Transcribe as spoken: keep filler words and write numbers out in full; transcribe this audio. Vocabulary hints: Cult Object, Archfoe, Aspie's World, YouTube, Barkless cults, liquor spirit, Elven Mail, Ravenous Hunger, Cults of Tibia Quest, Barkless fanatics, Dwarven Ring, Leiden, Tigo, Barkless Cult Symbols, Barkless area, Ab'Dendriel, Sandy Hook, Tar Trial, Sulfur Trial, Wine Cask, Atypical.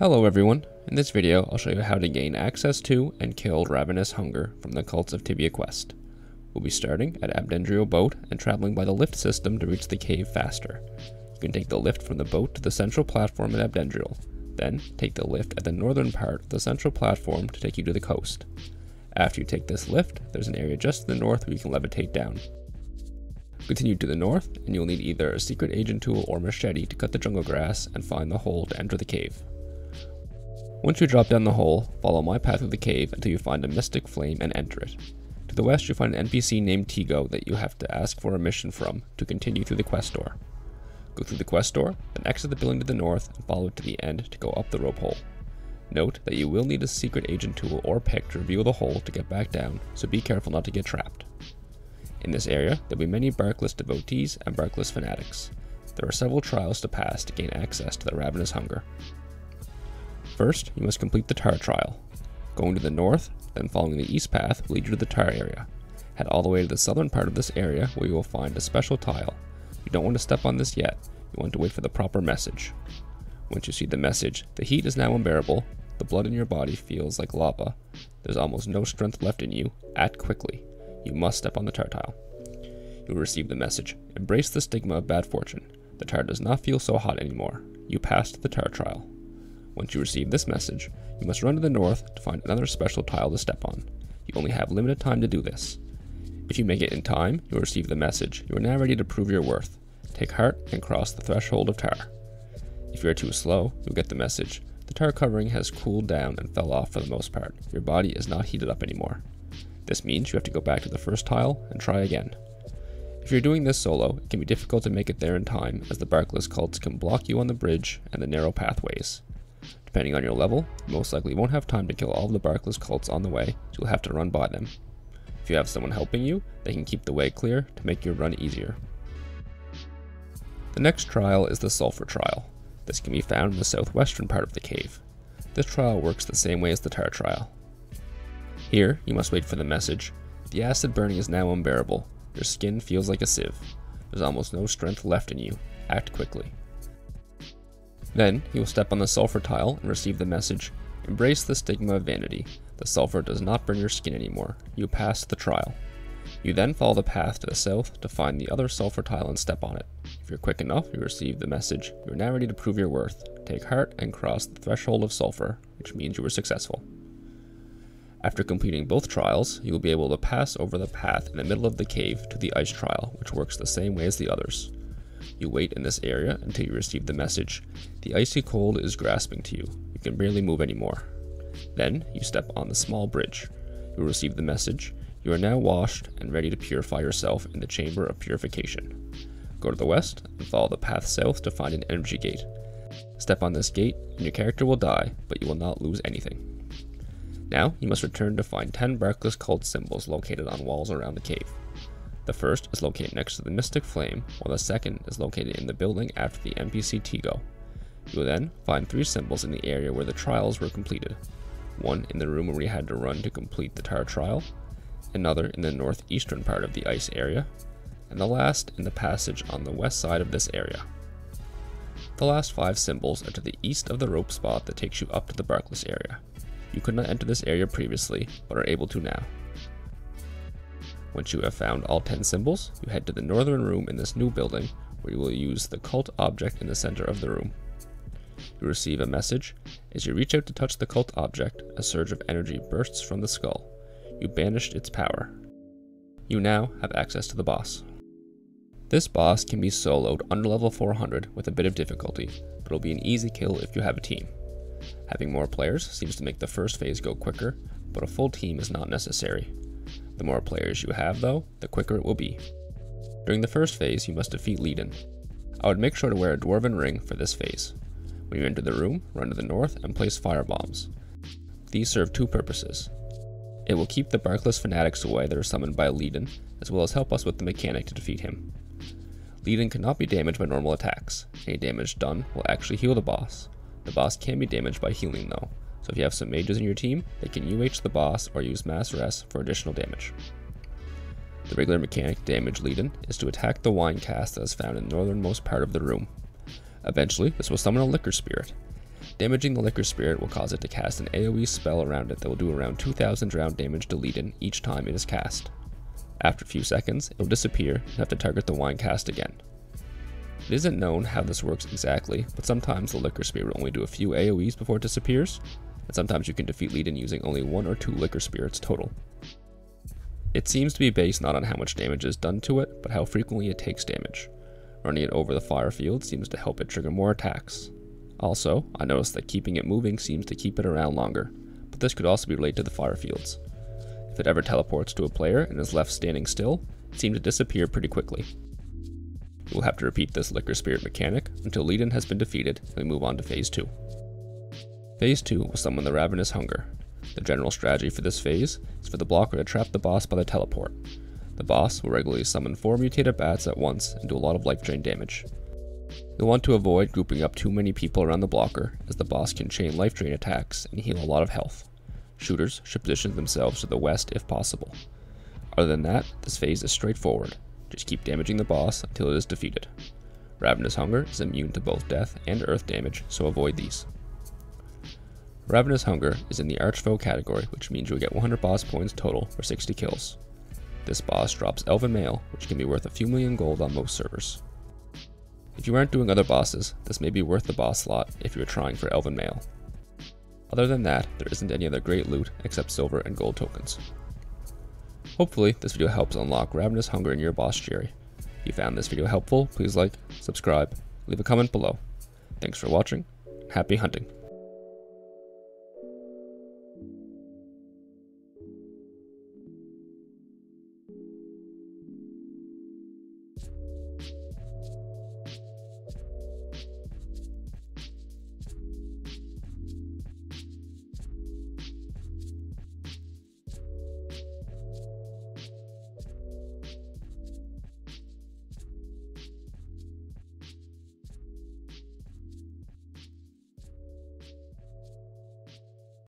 Hello everyone, in this video I'll show you how to gain access to and kill Ravenous Hunger from the Cults of Tibia Quest. We'll be starting at Ab'Dendriel boat and traveling by the lift system to reach the cave faster. You can take the lift from the boat to the central platform at Ab'Dendriel, then take the lift at the northern part of the central platform to take you to the coast. After you take this lift, there's an area just to the north where you can levitate down. Continue to the north and you'll need either a secret agent tool or machete to cut the jungle grass and find the hole to enter the cave. Once you drop down the hole, follow my path through the cave until you find a mystic flame and enter it. To the west you'll find an N P C named Tigo that you have to ask for a mission from to continue through the quest door. Go through the quest door, then exit the building to the north and follow it to the end to go up the rope hole. Note that you will need a secret agent tool or pick to reveal the hole to get back down, so be careful not to get trapped. In this area, there will be many Barkless devotees and Barkless fanatics. There are several trials to pass to gain access to the Ravenous Hunger. First, you must complete the Tar Trial. Going to the north, then following the east path will lead you to the Tar area. Head all the way to the southern part of this area where you will find a special tile. You don't want to step on this yet, you want to wait for the proper message. Once you see the message, the heat is now unbearable, the blood in your body feels like lava, there's almost no strength left in you, act quickly. You must step on the Tar Tile. You will receive the message, embrace the stigma of bad fortune. The tar does not feel so hot anymore. You passed the Tar Trial. Once you receive this message, you must run to the north to find another special tile to step on. You only have limited time to do this. If you make it in time, you will receive the message, you are now ready to prove your worth. Take heart and cross the threshold of Tar. If you are too slow, you'll get the message, the tar covering has cooled down and fell off for the most part, your body is not heated up anymore. This means you have to go back to the first tile and try again. If you're doing this solo, it can be difficult to make it there in time as the Barkless cults can block you on the bridge and the narrow pathways. Depending on your level, you most likely won't have time to kill all of the Barkless cults on the way, so you'll have to run by them. If you have someone helping you, they can keep the way clear to make your run easier. The next trial is the Sulfur Trial. This can be found in the southwestern part of the cave. This trial works the same way as the Tar Trial. Here, you must wait for the message. The acid burning is now unbearable. Your skin feels like a sieve. There's almost no strength left in you. Act quickly. Then, you will step on the Sulfur Tile and receive the message, embrace the stigma of vanity. The sulfur does not burn your skin anymore. You passed the trial. You then follow the path to the south to find the other Sulfur Tile and step on it. If you're quick enough, you receive the message, you are now ready to prove your worth. Take heart and cross the threshold of sulfur, which means you were successful. After completing both trials, you will be able to pass over the path in the middle of the cave to the Ice Trial, which works the same way as the others. You wait in this area until you receive the message, the icy cold is grasping to you, you can barely move anymore. Then, you step on the small bridge. You will receive the message, you are now washed and ready to purify yourself in the Chamber of Purification. Go to the west and follow the path south to find an energy gate. Step on this gate and your character will die, but you will not lose anything. Now, you must return to find ten Barkless Cult Symbols located on walls around the cave. The first is located next to the Mystic Flame, while the second is located in the building after the N P C Tigo. You will then find three symbols in the area where the trials were completed. One in the room where we had to run to complete the Tar Trial, another in the northeastern part of the ice area, and the last in the passage on the west side of this area. The last five symbols are to the east of the rope spot that takes you up to the Barkless area. You could not enter this area previously, but are able to now. Once you have found all ten symbols, you head to the northern room in this new building, where you will use the Cult Object in the center of the room. You receive a message. As you reach out to touch the Cult Object, a surge of energy bursts from the skull. You banished its power. You now have access to the boss. This boss can be soloed under level four hundred with a bit of difficulty, but it'll be an easy kill if you have a team. Having more players seems to make the first phase go quicker, but a full team is not necessary. The more players you have though, the quicker it will be. During the first phase you must defeat Leiden. I would make sure to wear a Dwarven Ring for this phase. When you enter the room, run to the north and place firebombs. These serve two purposes. It will keep the Barkless fanatics away that are summoned by Leiden, as well as help us with the mechanic to defeat him. Leiden cannot be damaged by normal attacks. Any damage done will actually heal the boss. The boss can be damaged by healing though. So if you have some mages in your team, they can U H the boss or use mass rest for additional damage. The regular mechanic damage Leiden is to attack the wine cask that is found in the northernmost part of the room. Eventually, this will summon a liquor spirit. Damaging the liquor spirit will cause it to cast an AoE spell around it that will do around two thousand round damage to Leiden each time it is cast. After a few seconds, it will disappear and have to target the wine cask again. It isn't known how this works exactly, but sometimes the liquor spirit will only do a few AoEs before it disappears, and sometimes you can defeat Leiden using only one or two liquor spirits total. It seems to be based not on how much damage is done to it, but how frequently it takes damage. Running it over the fire field seems to help it trigger more attacks. Also, I noticed that keeping it moving seems to keep it around longer, but this could also be related to the fire fields. If it ever teleports to a player and is left standing still, it seems to disappear pretty quickly. We'll have to repeat this liquor spirit mechanic until Leiden has been defeated and we move on to phase two. Phase two will summon the Ravenous Hunger. The general strategy for this phase is for the blocker to trap the boss by the teleport. The boss will regularly summon four mutated bats at once and do a lot of life drain damage. You'll want to avoid grouping up too many people around the blocker, as the boss can chain life drain attacks and heal a lot of health. Shooters should position themselves to the west if possible. Other than that, this phase is straightforward. Just keep damaging the boss until it is defeated. Ravenous Hunger is immune to both death and earth damage, so avoid these. Ravenous Hunger is in the Archfoe category, which means you'll get one hundred boss points total for sixty kills. This boss drops Elven Mail, which can be worth a few million gold on most servers. If you aren't doing other bosses, this may be worth the boss slot if you are trying for Elven Mail. Other than that, there isn't any other great loot except silver and gold tokens. Hopefully, this video helps unlock Ravenous Hunger in your boss Jerry. If you found this video helpful, please like, subscribe, leave a comment below. Thanks for watching, and happy hunting!